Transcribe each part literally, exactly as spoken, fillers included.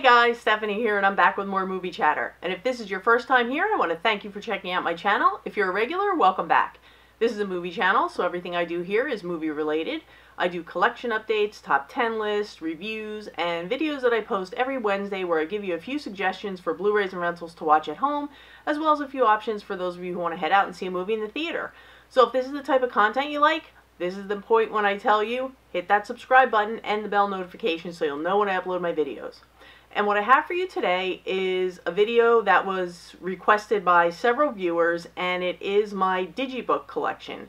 Hey guys, Stephanie here, and I'm back with more movie chatter. And if this is your first time here, I want to thank you for checking out my channel. If you're a regular, welcome back. This is a movie channel, so everything I do here is movie related. I do collection updates, top ten lists, reviews, and videos that I post every Wednesday where I give you a few suggestions for Blu-rays and rentals to watch at home, as well as a few options for those of you who want to head out and see a movie in the theater. So if this is the type of content you like, this is the point when I tell you, hit that subscribe button and the bell notification so you'll know when I upload my videos. And what I have for you today is a video that was requested by several viewers, and it is my Digibook collection.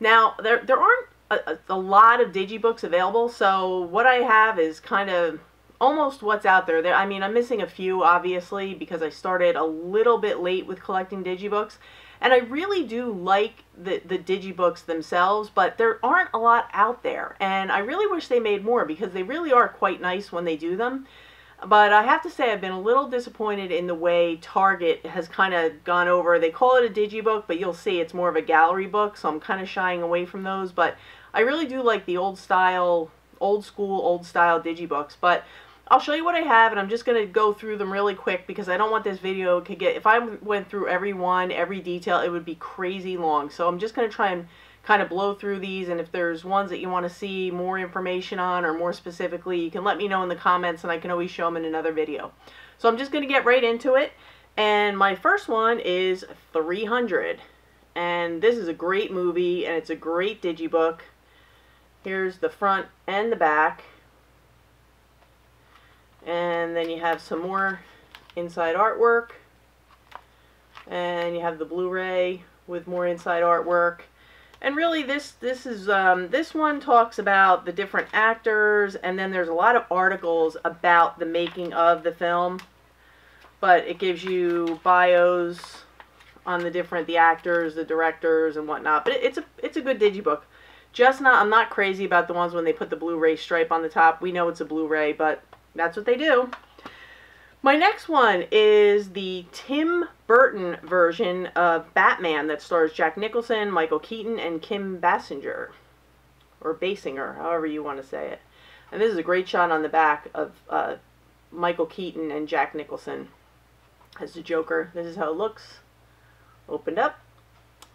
Now, there, there aren't a, a lot of Digibooks available, so what I have is kind of almost what's out there. there. I mean, I'm missing a few, obviously, because I started a little bit late with collecting Digibooks. And I really do like the, the Digibooks themselves, but there aren't a lot out there. And I really wish they made more, because they really are quite nice when they do them. But I have to say I've been a little disappointed in the way Target has kind of gone over. They call it a Digibook, but you'll see it's more of a gallery book, so I'm kind of shying away from those. But I really do like the old style, old school, old style Digibooks. But I'll show you what I have, and I'm just going to go through them really quick because I don't want this video to get... If I went through every one, every detail, it would be crazy long. So I'm just going to try and kind of blow through these, and if there's ones that you want to see more information on or more specifically, you can let me know in the comments and I can always show them in another video. So I'm just going to get right into it, and my first one is three hundred, and this is a great movie and it's a great Digibook. Here's the front and the back, and then you have some more inside artwork, and you have the Blu-ray with more inside artwork. And really, this this is um, this one talks about the different actors, and then there's a lot of articles about the making of the film. But it gives you bios on the different the actors, the directors, and whatnot. But it, it's a it's a good Digibook. Just not I'm not crazy about the ones when they put the Blu-ray stripe on the top. We know it's a Blu-ray, but that's what they do. My next one is the Tim Burton version of Batman that stars Jack Nicholson, Michael Keaton, and Kim Basinger, or Basinger, however you want to say it. And this is a great shot on the back of uh, Michael Keaton and Jack Nicholson as the Joker. This is how it looks. Opened up.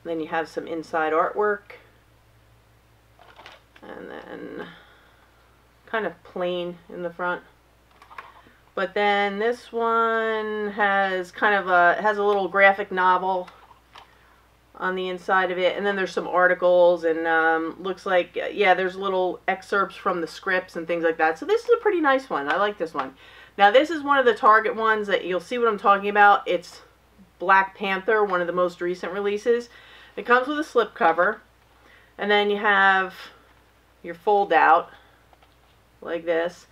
Then you have some inside artwork. And then kind of plain in the front. But then this one has kind of a has a little graphic novel on the inside of it, and then there's some articles, and um, looks like, yeah, there's little excerpts from the scripts and things like that. So this is a pretty nice one. I like this one. Now this is one of the Target ones that you'll see what I'm talking about. It's Black Panther, one of the most recent releases. It comes with a slipcover, and then you have your fold out like this.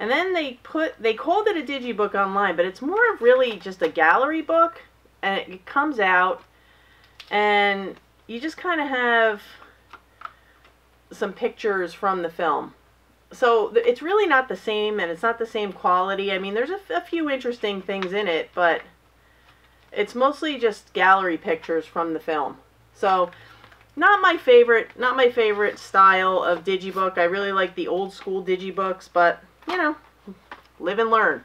And then they put, they called it a Digibook online, but it's more of really just a gallery book, and it comes out, and you just kind of have some pictures from the film. So it's really not the same, and it's not the same quality. I mean, there's a, a few interesting things in it, but it's mostly just gallery pictures from the film. So not my favorite, not my favorite style of Digibook. I really like the old school Digibooks, but you know, live and learn.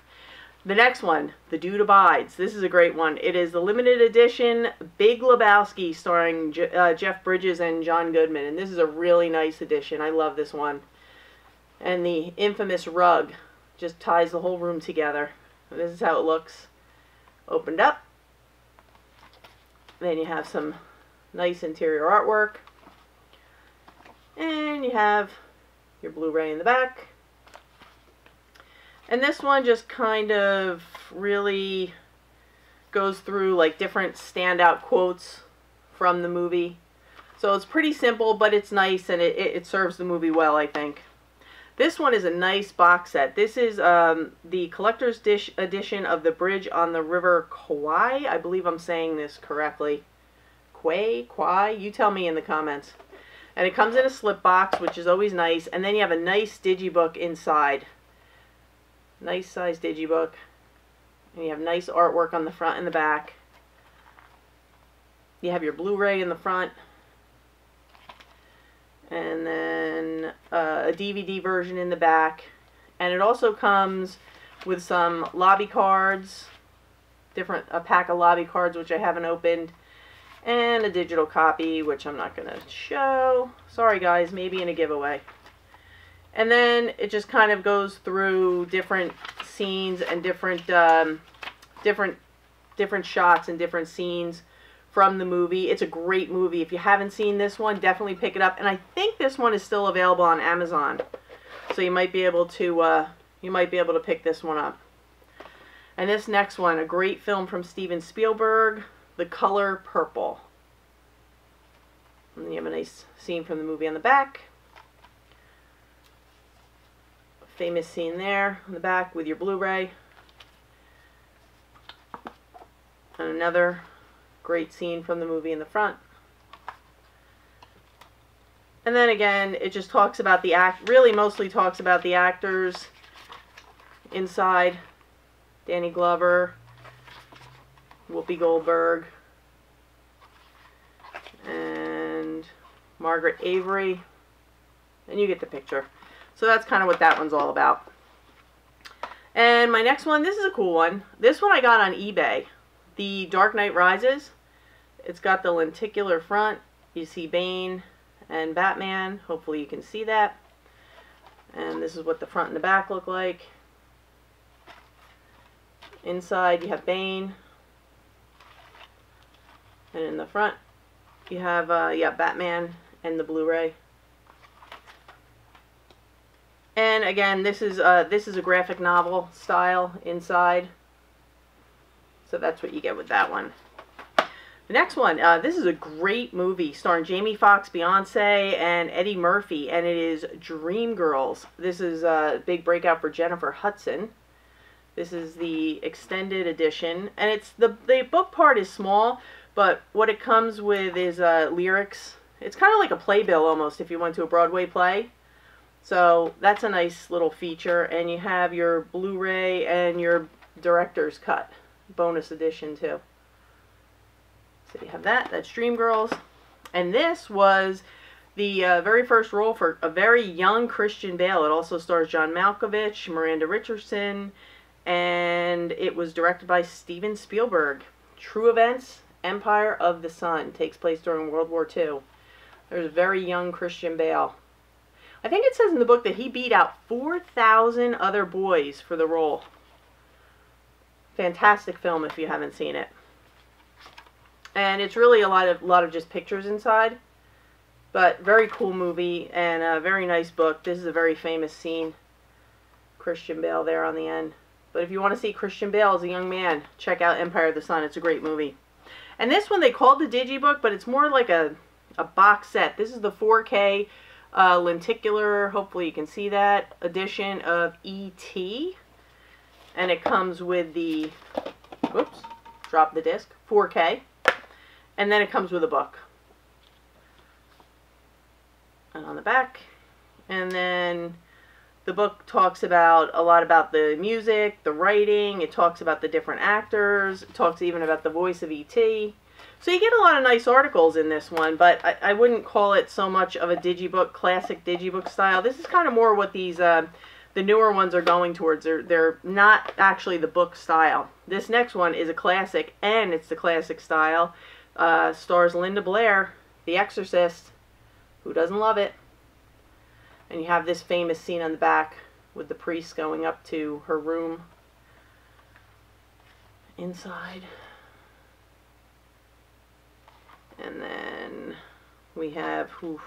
The next one, The Dude Abides. This is a great one. It is the limited edition Big Lebowski starring Je uh, Jeff Bridges and John Goodman. And this is a really nice edition. I love this one. And the infamous rug just ties the whole room together. And this is how it looks. Opened up. Then you have some nice interior artwork. And you have your Blu-ray in the back. And this one just kind of really goes through like different standout quotes from the movie. So it's pretty simple, but it's nice, and it, it serves the movie well, I think. This one is a nice box set. This is um, the collector's dish edition of The Bridge on the River Kwai. I believe I'm saying this correctly. Kwai? Kwai? You tell me in the comments. And it comes in a slip box, which is always nice. And then you have a nice Digibook inside. Nice size Digibook, and you have nice artwork on the front and the back. You have your Blu-ray in the front, and then uh, a D V D version in the back. And it also comes with some lobby cards, different a pack of lobby cards which I haven't opened, and a digital copy which I'm not going to show. Sorry guys, maybe in a giveaway. And then it just kind of goes through different scenes and different um, different different shots and different scenes from the movie. It's a great movie. If you haven't seen this one, definitely pick it up. And I think this one is still available on Amazon, so you might be able to uh, you might be able to pick this one up. And this next one, a great film from Steven Spielberg, The Color Purple. And you have a nice scene from the movie on the back. Famous scene there on the back with your Blu-ray. And another great scene from the movie in the front. And then again, it just talks about the act, really mostly talks about the actors inside. Danny Glover, Whoopi Goldberg, and Margaret Avery, and you get the picture. So that's kind of what that one's all about. And my next one, this is a cool one. This one I got on eBay, The Dark Knight Rises. It's got the lenticular front. You see Bane and Batman. Hopefully you can see that. And this is what the front and the back look like. Inside you have Bane, and in the front you have uh, yeah Batman and the Blu-ray. And again, this is uh, this is a graphic novel style inside, so that's what you get with that one. The next one, uh, this is a great movie starring Jamie Foxx, Beyonce, and Eddie Murphy, and it is Dreamgirls. This is a big breakout for Jennifer Hudson. This is the extended edition, and it's the the book part is small, but what it comes with is uh, lyrics. It's kind of like a playbill almost if you went to a Broadway play. So that's a nice little feature, and you have your Blu-ray and your director's cut, bonus edition too. So you have that. That's Dreamgirls, and this was the uh, very first role for a very young Christian Bale. It also stars John Malkovich, Miranda Richardson. And it was directed by Steven Spielberg. True events, Empire of the Sun, takes place during World War Two. There's a very young Christian Bale. I think it says in the book that he beat out four thousand other boys for the role. Fantastic film if you haven't seen it. And it's really a lot of, lot of just pictures inside. But very cool movie and a very nice book. This is a very famous scene. Christian Bale there on the end. But if you want to see Christian Bale as a young man, check out Empire of the Sun. It's a great movie. And this one they called the Digibook, but it's more like a, a box set. This is the four K uh, lenticular, hopefully you can see that, edition of E T. And it comes with the, whoops, drop the disc, four K. And then it comes with a book. And on the back. And then the book talks about a lot about the music, the writing, it talks about the different actors, it talks even about the voice of E T. So you get a lot of nice articles in this one, but I, I wouldn't call it so much of a digibook, classic digibook style. This is kind of more what these, uh, the newer ones are going towards. They're, they're not actually the book style. This next one is a classic, and it's the classic style. Uh, stars Linda Blair, The Exorcist. Who doesn't love it? And you have this famous scene on the back with the priest going up to her room inside. And then we have whew,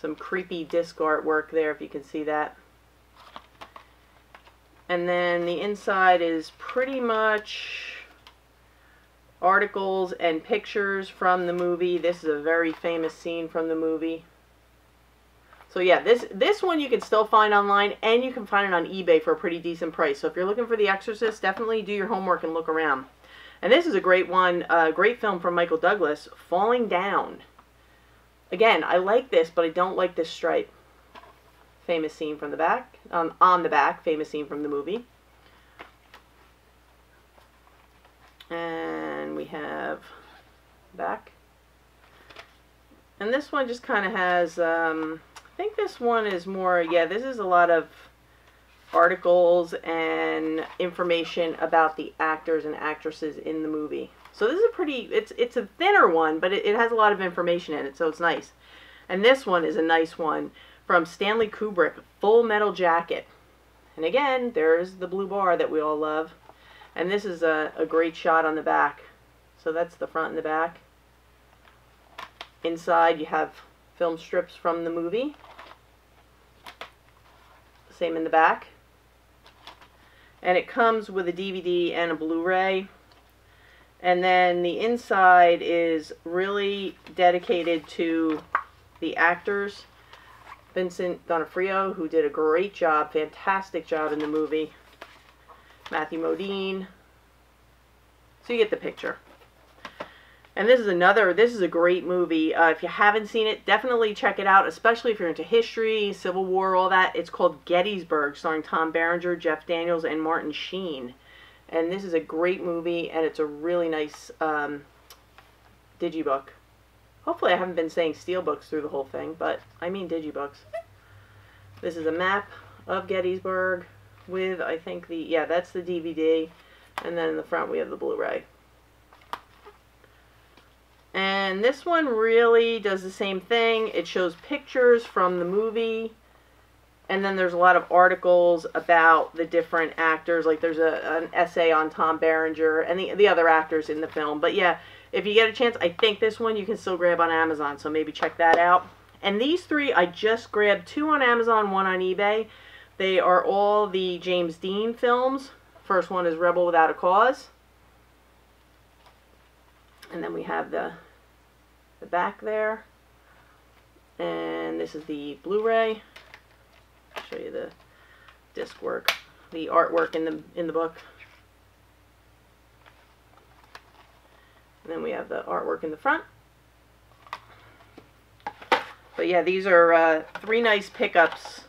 some creepy disc artwork there, if you can see that. And then the inside is pretty much articles and pictures from the movie. This is a very famous scene from the movie. So yeah, this this one you can still find online, and you can find it on eBay for a pretty decent price. So if you're looking for The Exorcist, definitely do your homework and look around. And this is a great one, a uh, great film from Michael Douglas, Falling Down. Again, I like this, but I don't like this stripe. Famous scene from the back, um, on the back, famous scene from the movie. And we have back. And this one just kind of has Um, I think this one is more, yeah, this is a lot of articles and information about the actors and actresses in the movie. So this is a pretty, it's it's a thinner one, but it, it has a lot of information in it, so it's nice. And this one is a nice one from Stanley Kubrick, Full Metal Jacket. And again, there's the blue bar that we all love. And this is a, a great shot on the back. So that's the front and the back. Inside you have film strips from the movie. Same in the back. And it comes with a D V D and a Blu-ray. And then the inside is really dedicated to the actors. Vincent D'Onofrio, who did a great job, fantastic job in the movie. Matthew Modine. So you get the picture. And this is another, this is a great movie. Uh, if you haven't seen it, definitely check it out, especially if you're into history, Civil War, all that. It's called Gettysburg, starring Tom Berenger, Jeff Daniels, and Martin Sheen. And this is a great movie, and it's a really nice um, digibook. Hopefully I haven't been saying steelbooks through the whole thing, but I mean digibooks. This is a map of Gettysburg with, I think, the, yeah, that's the D V D. And then in the front we have the Blu-ray. And this one really does the same thing. It shows pictures from the movie, and then there's a lot of articles about the different actors. Like there's a, an essay on Tom Berenger and the, the other actors in the film. But yeah, if you get a chance, I think this one you can still grab on Amazon, so maybe check that out. And these three, I just grabbed two on Amazon, one on eBay. They are all the James Dean films. First one is Rebel Without a Cause. And then we have the, the back there. And this is the Blu-ray. I'll show you the disc work, the artwork in the, in the book. And then we have the artwork in the front. But yeah, these are uh, three nice pickups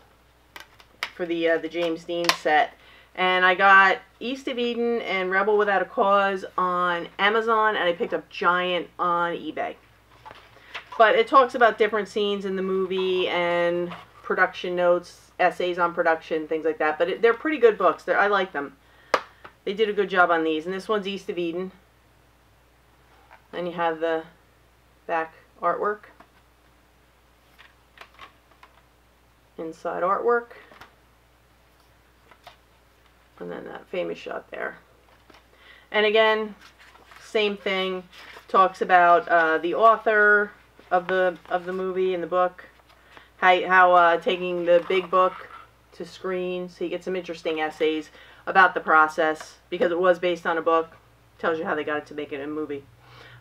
for the, uh, the James Dean set. And I got East of Eden and Rebel Without a Cause on Amazon, and I picked up Giant on eBay. But it talks about different scenes in the movie and production notes, essays on production, things like that. But it, they're pretty good books. They're, I like them. They did a good job on these. And this one's East of Eden. And you have the back artwork. Inside artwork. And then that famous shot there. And again, same thing. Talks about uh, the author of the of the movie and the book. How, how uh, taking the big book to screen. So you get some interesting essays about the process. Because it was based on a book. Tells you how they got it to make it a movie.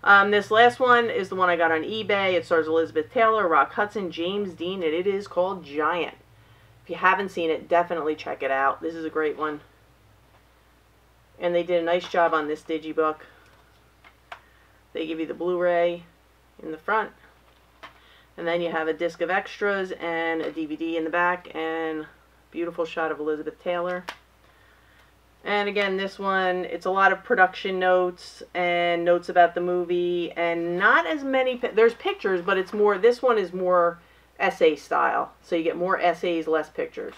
Um, this last one is the one I got on eBay. It stars Elizabeth Taylor, Rock Hudson, James Dean, and it is called Giant. If you haven't seen it, definitely check it out. This is a great one. And they did a nice job on this digibook. They give you the Blu-ray in the front. And then you have a disc of extras and a D V D in the back. And beautiful shot of Elizabeth Taylor. And again, this one, it's a lot of production notes and notes about the movie, and not as many, there's pictures, but it's more, this one is more essay style. So you get more essays, less pictures.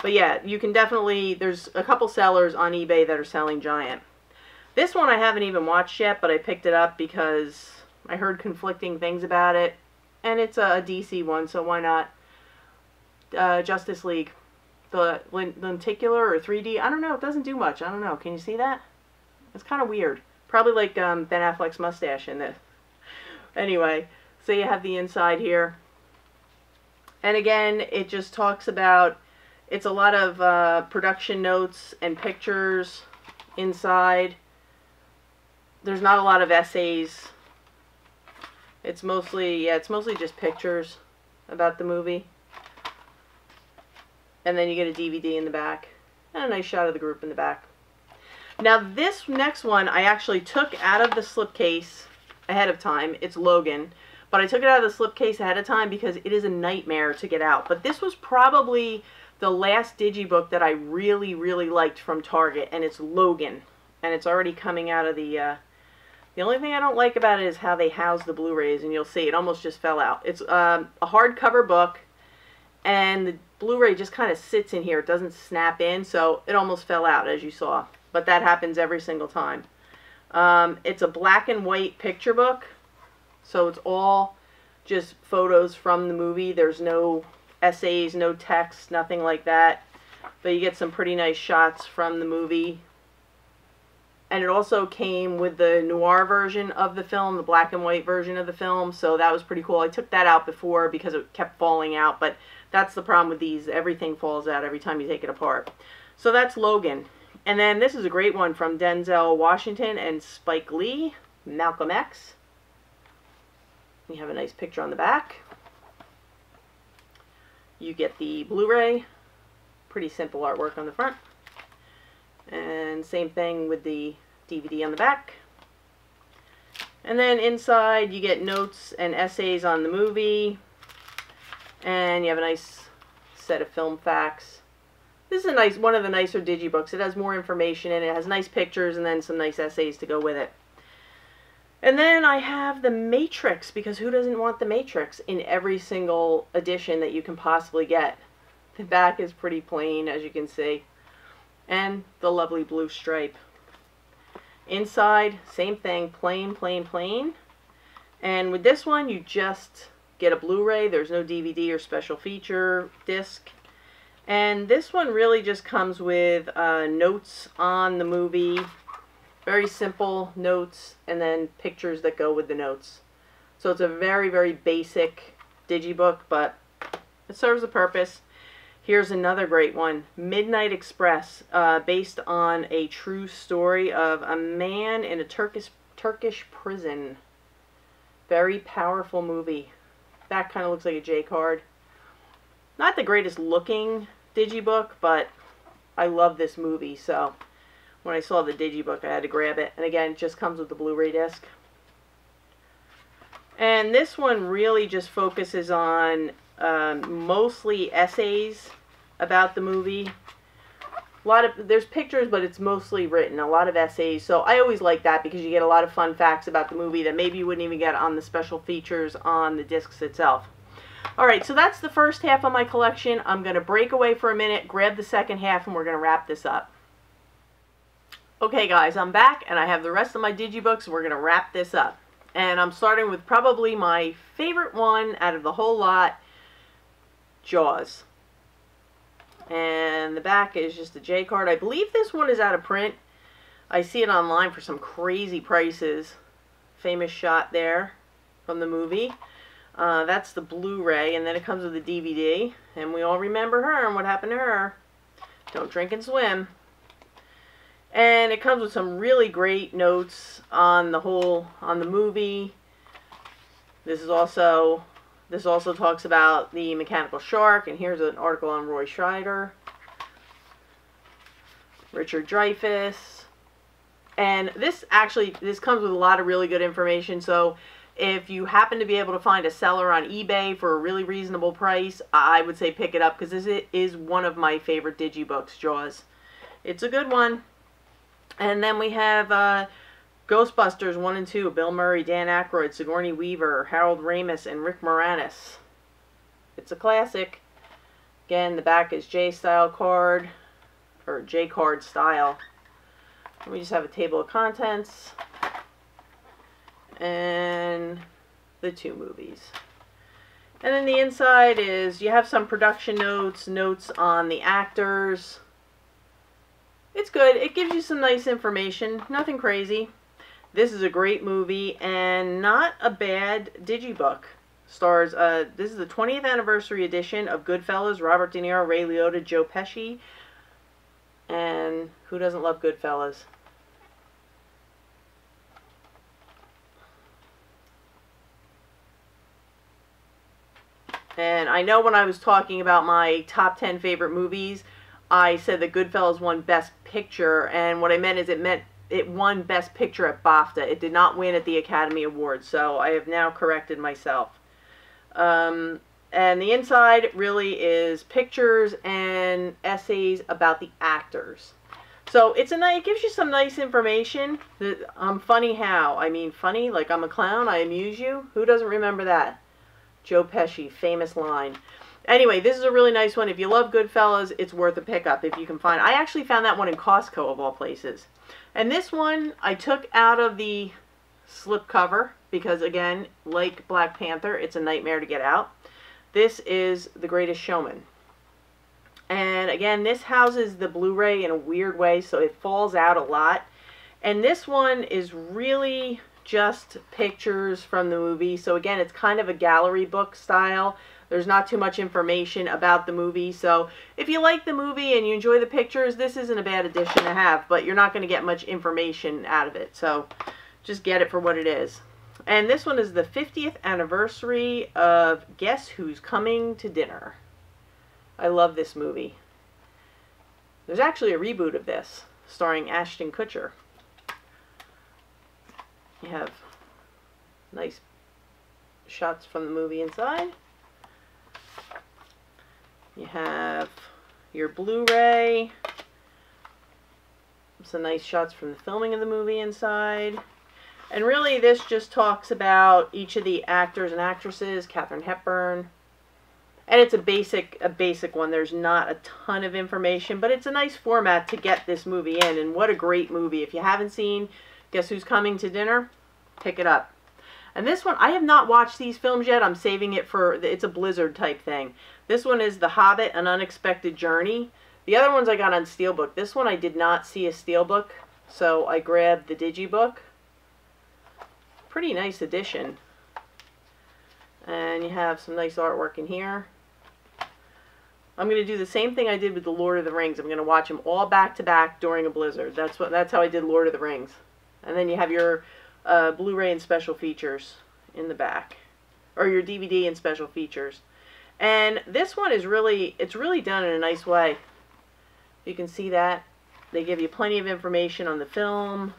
But yeah, you can definitely, there's a couple sellers on eBay that are selling Giant. This one I haven't even watched yet, but I picked it up because I heard conflicting things about it. And it's a D C one, so why not? Uh, Justice League. The lenticular or three D, I don't know, it doesn't do much, I don't know, can you see that? It's kind of weird. Probably like um, Ben Affleck's mustache in this. Anyway, so you have the inside here. And again, it just talks about, it's a lot of uh, production notes and pictures inside. There's not a lot of essays. It's mostly, yeah, it's mostly just pictures about the movie. And then you get a D V D in the back. And a nice shot of the group in the back. Now this next one I actually took out of the slipcase ahead of time. It's Logan. But I took it out of the slipcase ahead of time because it is a nightmare to get out. But this was probably the last digibook that I really, really liked from Target. And it's Logan. And it's already coming out of the... Uh, the only thing I don't like about it is how they house the Blu-rays. And you'll see it almost just fell out. It's um, a hardcover book. and the Blu-ray just kind of sits in here. It doesn't snap in, so it almost fell out, as you saw. But that happens every single time. Um, it's a black and white picture book, so it's all just photos from the movie. There's no essays, no text, nothing like that. But you get some pretty nice shots from the movie. And it also came with the noir version of the film, the black and white version of the film, so that was pretty cool. I took that out before because it kept falling out, but that's the problem with these. Everything falls out every time you take it apart. So that's Logan. And then this is a great one from Denzel Washington and Spike Lee, Malcolm X. You have a nice picture on the back. You get the Blu-ray. Pretty simple artwork on the front. And same thing with the D V D on the back. And then inside you get notes and essays on the movie. And you have a nice set of film facts. This is a nice, one of the nicer Digibooks. It has more information in it. It has nice pictures and then some nice essays to go with it. And then I have The Matrix, because who doesn't want The Matrix in every single edition that you can possibly get? The back is pretty plain, as you can see. And the lovely blue stripe. Inside, same thing, plain, plain, plain. And with this one, you just get a Blu-ray. There's no D V D or special feature disc. And this one really just comes with uh, notes on the movie. Very simple notes, and then pictures that go with the notes. So it's a very, very basic Digibook, but it serves a purpose. Here's another great one, Midnight Express, uh, based on a true story of a man in a Turkish, Turkish prison. Very powerful movie. That kind of looks like a J card. Not the greatest looking Digibook, but I love this movie, so when I saw the Digibook, I had to grab it. And again, it just comes with the Blu-ray disc. And this one really just focuses on um, mostly essays about the movie. A lot of there's pictures, but it's mostly written. A lot of essays. So I always like that because you get a lot of fun facts about the movie that maybe you wouldn't even get on the special features on the discs itself. Alright, so that's the first half of my collection. I'm going to break away for a minute, grab the second half, and we're going to wrap this up. Okay guys, I'm back and I have the rest of my Digibooks. We're going to wrap this up. And I'm starting with probably my favorite one out of the whole lot, Jaws. And the back is just a J card. I believe this one is out of print. I see it online for some crazy prices. Famous shot there from the movie. Uh, that's the Blu-ray, and then it comes with the D V D. And we all remember her and what happened to her. Don't drink and swim. And it comes with some really great notes on the whole, on the movie. This is also, this also talks about the mechanical shark, and here's an article on Roy Scheider, Richard Dreyfuss. And this actually, this comes with a lot of really good information, so if you happen to be able to find a seller on eBay for a really reasonable price, I would say pick it up, because this is one of my favorite Digibooks, Jaws. It's a good one. And then we have uh, Ghostbusters one and two, Bill Murray, Dan Aykroyd, Sigourney Weaver, Harold Ramis, and Rick Moranis. It's a classic. Again, the back is J-style card, or J-card style. And we just have a table of contents. And the two movies. And then the inside is, you have some production notes, notes on the actors. It's good. It gives you some nice information. Nothing crazy. This is a great movie and not a bad Digibook. Stars, uh, this is the twentieth anniversary edition of Goodfellas, Robert De Niro, Ray Liotta, Joe Pesci. And who doesn't love Goodfellas? And I know when I was talking about my top ten favorite movies, I said that Goodfellas won Best Picture, and what I meant is it meant it won Best Picture at BAFTA. It did not win at the Academy Awards, so I have now corrected myself. Um, and the inside really is pictures and essays about the actors. So it's a nice, it gives you some nice information. I'm funny how? I mean funny, like I'm a clown, I amuse you. Who doesn't remember that? Joe Pesci, famous line. Anyway, this is a really nice one. If you love Goodfellas, it's worth a pickup if you can find. I actually found that one in Costco, of all places. And this one I took out of the slipcover because, again, like Black Panther, it's a nightmare to get out. This is The Greatest Showman. And, again, this houses the Blu-ray in a weird way, so it falls out a lot. And this one is really just pictures from the movie. So, again, it's kind of a gallery book style. There's not too much information about the movie, so if you like the movie and you enjoy the pictures, this isn't a bad edition to have, but you're not going to get much information out of it, so just get it for what it is. And this one is the fiftieth anniversary of Guess Who's Coming to Dinner. I love this movie. There's actually a reboot of this, starring Ashton Kutcher. You have nice shots from the movie inside. You have your Blu-ray, some nice shots from the filming of the movie inside. And really this just talks about each of the actors and actresses, Katharine Hepburn. And it's a basic, a basic one. There's not a ton of information, but it's a nice format to get this movie in. And what a great movie. If you haven't seen Guess Who's Coming to Dinner, pick it up. And this one, I have not watched these films yet. I'm saving it for, it's a Blizzard type thing. This one is The Hobbit, An Unexpected Journey. The other ones I got on Steelbook. This one I did not see a Steelbook, so I grabbed the Digibook. Pretty nice edition. And you have some nice artwork in here. I'm going to do the same thing I did with The Lord of the Rings. I'm going to watch them all back to back during a blizzard. That's what. That's how I did Lord of the Rings. And then you have your Uh, Blu-ray and special features in the back, or your D V D and special features. And this one is really, it's really done in a nice way. You can see that they give you plenty of information on the film,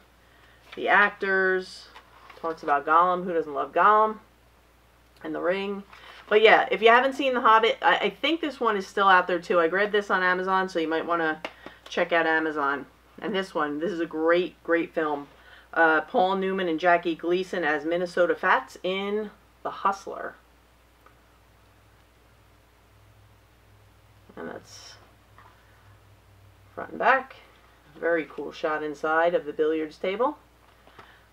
the actors, talks about Gollum, who doesn't love Gollum, and the ring. But yeah, if you haven't seen The Hobbit, I, I think this one is still out there too. I grabbed this on Amazon, so you might want to check out Amazon. And this one, this is a great, great film. Uh, Paul Newman and Jackie Gleason as Minnesota Fats in The Hustler. And that's front and back. Very cool shot inside of the billiards table.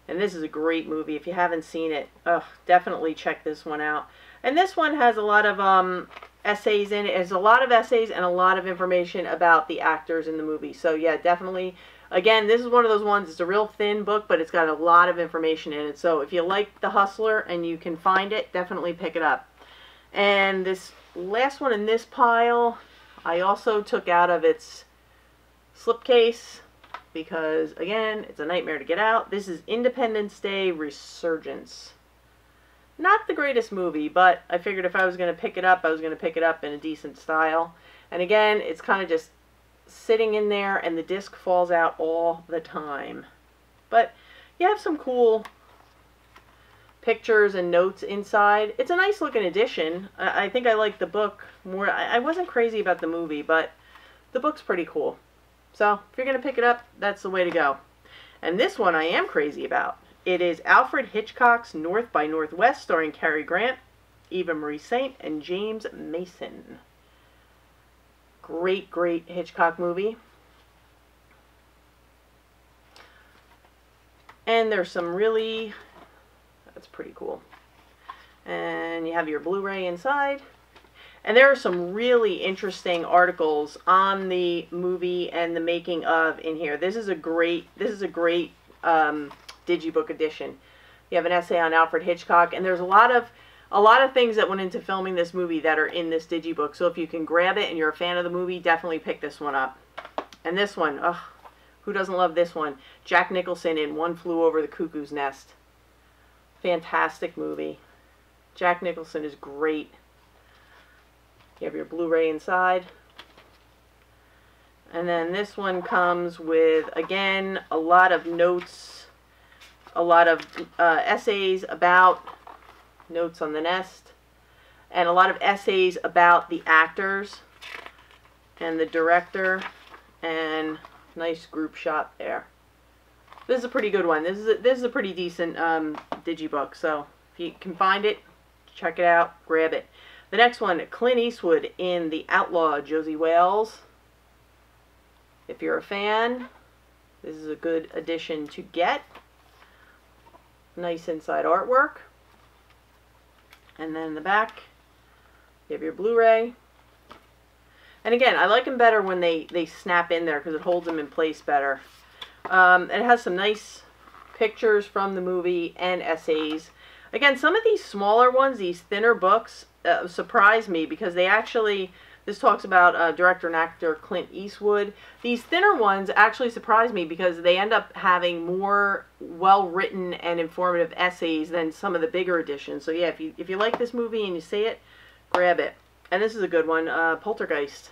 And this is a great movie. If you haven't seen it, ugh, definitely check this one out. And this one has a lot of um, essays in it. There's a lot of essays and a lot of information about the actors in the movie. So yeah, definitely. Again, this is one of those ones, it's a real thin book, but it's got a lot of information in it. So if you like The Hustler and you can find it, definitely pick it up. And this last one in this pile, I also took out of its slipcase because, again, it's a nightmare to get out. This is Independence Day Resurgence. Not the greatest movie, but I figured if I was going to pick it up, I was going to pick it up in a decent style. And again, it's kind of just sitting in there, and the disc falls out all the time. But you have some cool pictures and notes inside. It's a nice looking edition. I, I think I like the book more. I, I wasn't crazy about the movie, but the book's pretty cool. So if you're going to pick it up, that's the way to go. And this one I am crazy about. It is Alfred Hitchcock's North by Northwest, starring Cary Grant, Eva Marie Saint, and James Mason. Great, great Hitchcock movie. And there's some really, that's pretty cool. And you have your Blu-ray inside. And there are some really interesting articles on the movie and the making of in here. This is a great, this is a great um, Digibook edition. You have an essay on Alfred Hitchcock, and there's a lot of A lot of things that went into filming this movie that are in this Digibook. So if you can grab it and you're a fan of the movie, definitely pick this one up. And this one, ugh, who doesn't love this one? Jack Nicholson in One Flew Over the Cuckoo's Nest. Fantastic movie. Jack Nicholson is great. You have your Blu-ray inside. And then this one comes with, again, a lot of notes, a lot of uh, essays about notes on the nest, and a lot of essays about the actors and the director, and nice group shot there. This is a pretty good one. This is a, this is a pretty decent um, Digibook, so if you can find it, check it out, grab it. The next one, Clint Eastwood in The Outlaw, Josie Wales. If you're a fan, this is a good addition to get. Nice inside artwork. And then in the back, you have your Blu-ray. And again, I like them better when they, they snap in there because it holds them in place better. Um, it has some nice pictures from the movie and essays. Again, some of these smaller ones, these thinner books, uh, surprised me because they actually, this talks about uh, director and actor Clint Eastwood. These thinner ones actually surprised me because they end up having more well-written and informative essays than some of the bigger editions. So yeah, if you, if you like this movie and you see it, grab it. And this is a good one, uh, Poltergeist.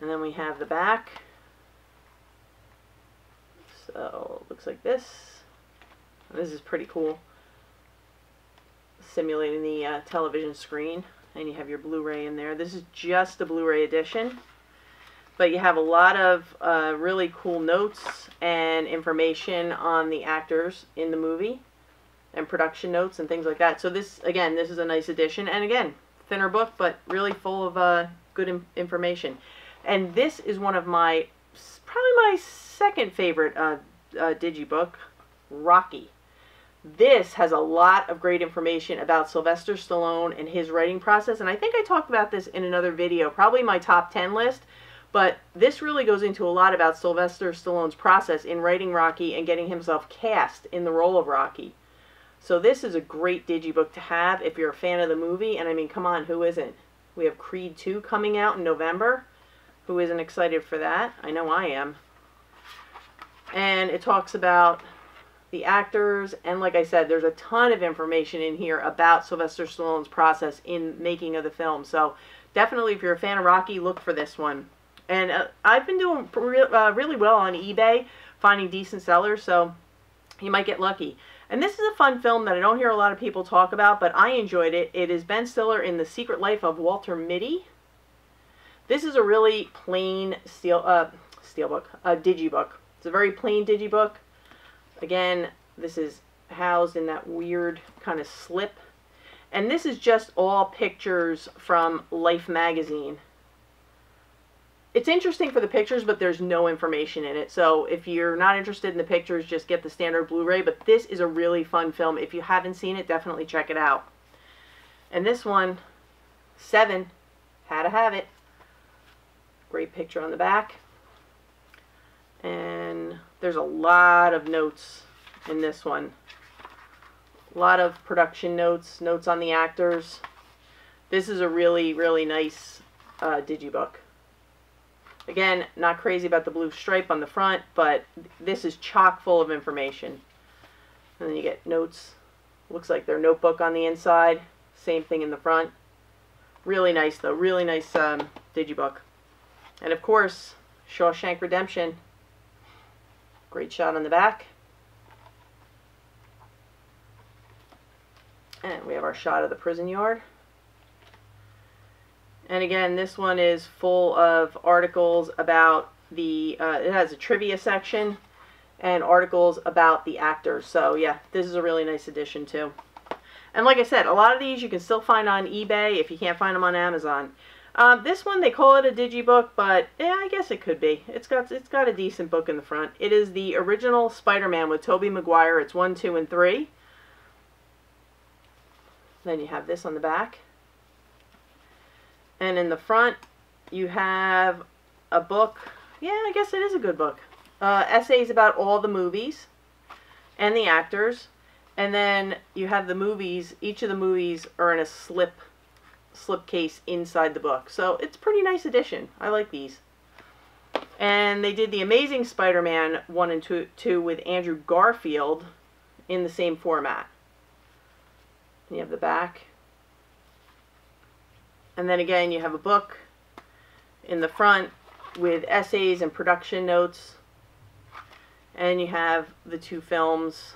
And then we have the back. So, it looks like this. This is pretty cool. Simulating the uh, television screen. And you have your Blu-ray in there. This is just the Blu-ray edition. But you have a lot of uh, really cool notes and information on the actors in the movie. And production notes and things like that. So this, again, this is a nice addition. And again, thinner book, but really full of uh, good in information. And this is one of my, probably my second favorite uh, uh, Digibook, Rocky. This has a lot of great information about Sylvester Stallone and his writing process. And I think I talked about this in another video, probably my top ten list. But this really goes into a lot about Sylvester Stallone's process in writing Rocky and getting himself cast in the role of Rocky. So this is a great Digibook to have if you're a fan of the movie. And I mean, come on, who isn't? We have Creed two coming out in November. Who isn't excited for that? I know I am. And it talks about the actors. And like I said, there's a ton of information in here about Sylvester Stallone's process in making of the film. So definitely if you're a fan of Rocky, look for this one. And uh, I've been doing re uh, really well on eBay, finding decent sellers. So you might get lucky. And this is a fun film that I don't hear a lot of people talk about, but I enjoyed it. It is Ben Stiller in The Secret Life of Walter Mitty. This is a really plain steel, uh, steelbook, a Digibook. It's a very plain Digibook. Again, this is housed in that weird kind of slip. And this is just all pictures from Life magazine. It's interesting for the pictures, but there's no information in it. So if you're not interested in the pictures, just get the standard Blu-ray. But this is a really fun film. If you haven't seen it, definitely check it out. And this one, Seven, How to Have It. Great picture on the back. And there's a lot of notes in this one. A lot of production notes, notes on the actors. This is a really, really nice uh, Digibook. Again, not crazy about the blue stripe on the front, but this is chock full of information. And then you get notes. Looks like their notebook on the inside. Same thing in the front. Really nice, though. Really nice um, Digibook. And, of course, Shawshank Redemption. Great shot on the back. And we have our shot of the prison yard. And again, this one is full of articles about the, uh, it has a trivia section and articles about the actors. So yeah, this is a really nice edition too. And like I said, a lot of these you can still find on eBay if you can't find them on Amazon. Um, this one, they call it a Digibook, but yeah, I guess it could be. It's got, it's got a decent book in the front. It is the original Spider-Man with Tobey Maguire. It's one, two, and three. Then you have this on the back. And in the front, you have a book. Yeah, I guess it is a good book. Uh, essays about all the movies and the actors. And then you have the movies. Each of the movies are in a slip, slip case inside the book. So it's a pretty nice edition. I like these. And they did The Amazing Spider-Man one and two with Andrew Garfield in the same format. And you have the back. And then again, you have a book in the front with essays and production notes. And you have the two films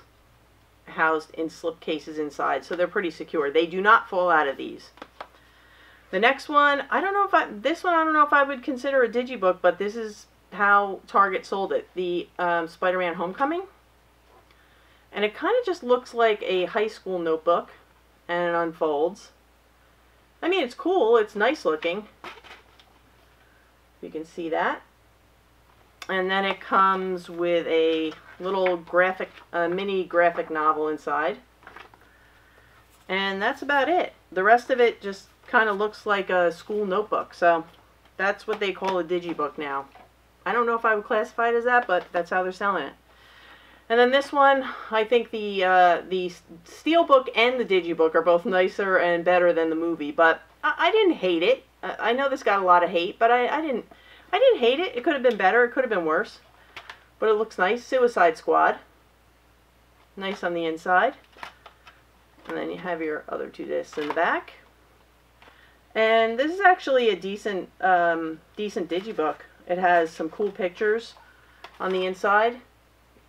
housed in slipcases inside. So they're pretty secure. They do not fall out of these. The next one, I don't know if I, this one I don't know if I would consider a Digibook, but this is how Target sold it. The um, Spider-Man Homecoming. And it kind of just looks like a high school notebook and it unfolds. I mean, it's cool. It's nice looking. You can see that. And then it comes with a little graphic, uh, mini graphic novel inside. And that's about it. The rest of it just kind of looks like a school notebook. So that's what they call a digibook now. I don't know if I would classify it as that, but that's how they're selling it. And then this one, I think the uh, the Steelbook and the Digibook are both nicer and better than the movie. But I, I didn't hate it. I, I know this got a lot of hate, but I, I didn't I didn't hate it. It could have been better. It could have been worse. But it looks nice. Suicide Squad. Nice on the inside. And then you have your other two discs in the back. And this is actually a decent um, decent Digibook. It has some cool pictures on the inside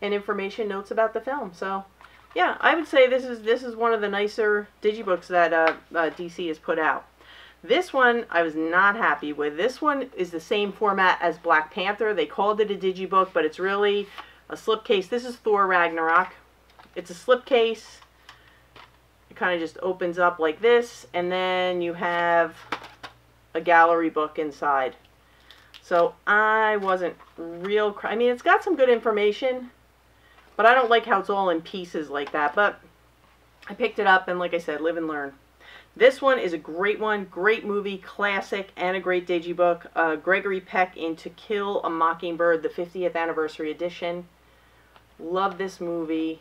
and information notes about the film. So, yeah, I would say this is this is one of the nicer Digibooks that uh, uh, D C has put out. This one I was not happy with. This one is the same format as Black Panther. They called it a Digibook, but it's really a slipcase. This is Thor Ragnarok. It's a slipcase. It kind of just opens up like this, and then you have a gallery book inside. So I wasn't real cr- I mean, it's got some good information, but I don't like how it's all in pieces like that. But I picked it up, and like I said, live and learn. This one is a great one, great movie, classic, and a great digibook. Uh, Gregory Peck in To Kill a Mockingbird, the fiftieth anniversary edition. Love this movie.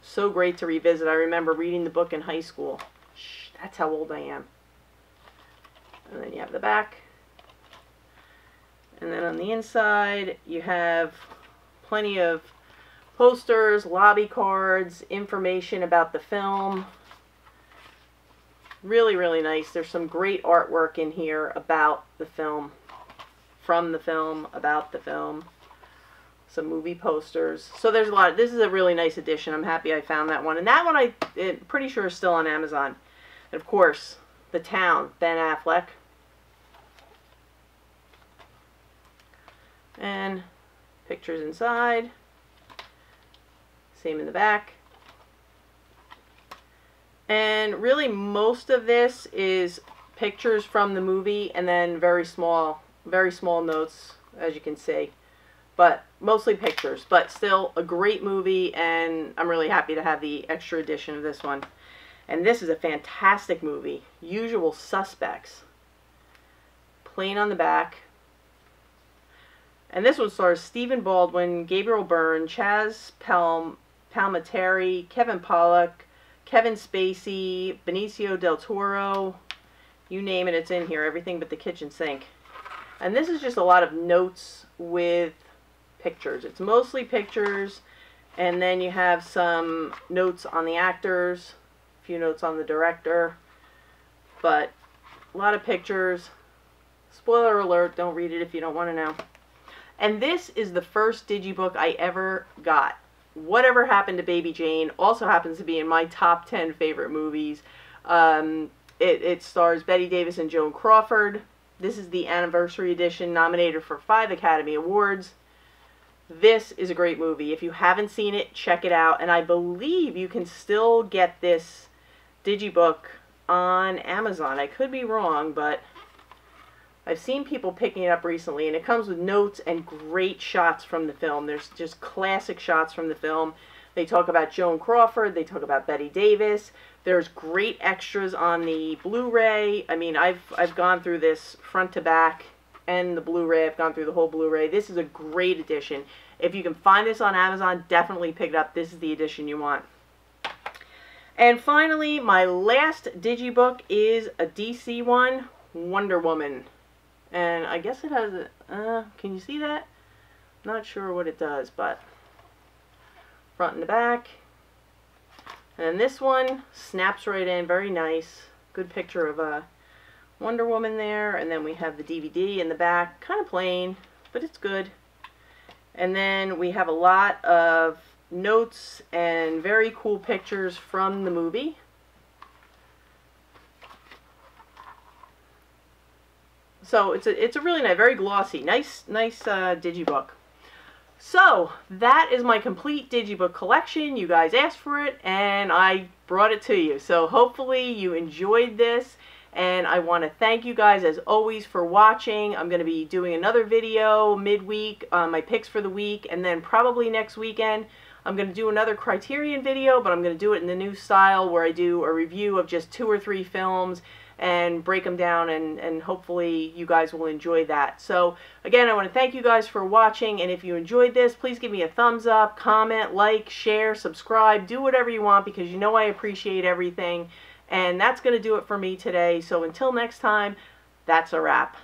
So great to revisit. I remember reading the book in high school. Shh, that's how old I am. And then you have the back. And then on the inside, you have plenty of posters, lobby cards, information about the film. Really, really nice. There's some great artwork in here about the film, from the film, about the film. Some movie posters. So there's a lot. This is a really nice edition. I'm happy I found that one. And that one I, I'm pretty sure is still on Amazon. And of course, The Town, Ben Affleck. And pictures inside. Same in the back. And really most of this is pictures from the movie and then very small, very small notes, as you can see. But mostly pictures, but still a great movie, and I'm really happy to have the extra edition of this one. And this is a fantastic movie. Usual Suspects. Plain on the back. And this one stars Stephen Baldwin, Gabriel Byrne, Chaz Palm, Palminteri, Kevin Pollak, Kevin Spacey, Benicio Del Toro. You name it, it's in here. Everything but the kitchen sink. And this is just a lot of notes with pictures. It's mostly pictures. And then you have some notes on the actors. A few notes on the director. But a lot of pictures. Spoiler alert, don't read it if you don't want to know. And this is the first Digibook I ever got. Whatever Happened to Baby Jane also happens to be in my top ten favorite movies. Um, it, it stars Betty Davis and Joan Crawford. This is the anniversary edition, nominated for five Academy Awards. This is a great movie. If you haven't seen it, check it out. And I believe you can still get this Digibook on Amazon. I could be wrong, but I've seen people picking it up recently, and it comes with notes and great shots from the film. There's just classic shots from the film. They talk about Joan Crawford. They talk about Betty Davis. There's great extras on the Blu-ray. I mean, I've, I've gone through this front to back and the Blu-ray. I've gone through the whole Blu-ray. This is a great edition. If you can find this on Amazon, definitely pick it up. This is the edition you want. And finally, my last Digibook is a D C one, Wonder Woman. And I guess it has a, uh, can you see that? Not sure what it does, but front and the back. And then this one snaps right in, very nice. Good picture of uh, Wonder Woman there. And then we have the D V D in the back, kind of plain, but it's good. And then we have a lot of notes and very cool pictures from the movie. So it's a, it's a really nice, very glossy, nice, nice uh, Digibook. So that is my complete Digibook collection. You guys asked for it, and I brought it to you. So hopefully you enjoyed this, And I want to thank you guys, as always, for watching. I'm going to be doing another video midweek, uh, my picks for the week, and then probably next weekend I'm going to do another Criterion video, but I'm going to do it in the new style where I do a review of just two or three films and break them down, and, and hopefully you guys will enjoy that. So again, I want to thank you guys for watching, and if you enjoyed this, please give me a thumbs up, comment, like, share, subscribe, do whatever you want, because you know I appreciate everything. And that's going to do it for me today. So until next time, that's a wrap.